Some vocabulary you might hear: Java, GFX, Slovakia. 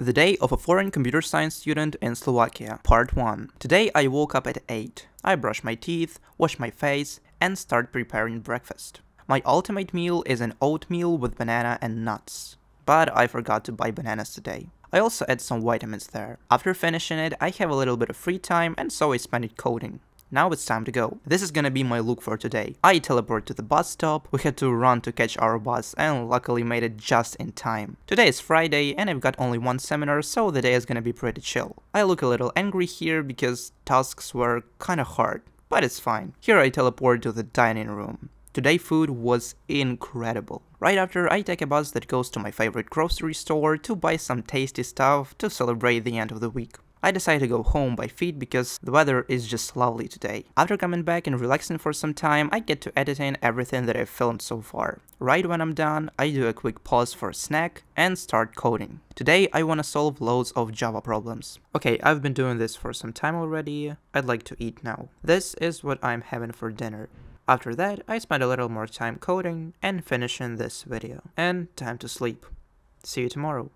The Day of a Foreign Computer Science Student in Slovakia, Part 1. Today I woke up at 8. I brush my teeth, wash my face, and start preparing breakfast. My ultimate meal is an oatmeal with banana and nuts. But I forgot to buy bananas today. I also add some vitamins there. After finishing it, I have a little bit of free time, and so I spend it coding. Now it's time to go. This is gonna be my look for today. I teleport to the bus stop, we had to run to catch our bus and luckily made it just in time. Today is Friday and I've got only one seminar, so the day is gonna be pretty chill. I look a little angry here because tasks were kinda hard, but it's fine. Here I teleport to the dining room. Today food was incredible. Right after, I take a bus that goes to my favorite grocery store to buy some tasty stuff to celebrate the end of the week. I decided to go home by feet because the weather is just lovely today. After coming back and relaxing for some time, I get to editing everything that I've filmed so far. Right when I'm done, I do a quick pause for a snack and start coding. Today I wanna solve loads of Java problems. Okay, I've been doing this for some time already, I'd like to eat now. This is what I'm having for dinner. After that, I spend a little more time coding and finishing this video. And time to sleep. See you tomorrow.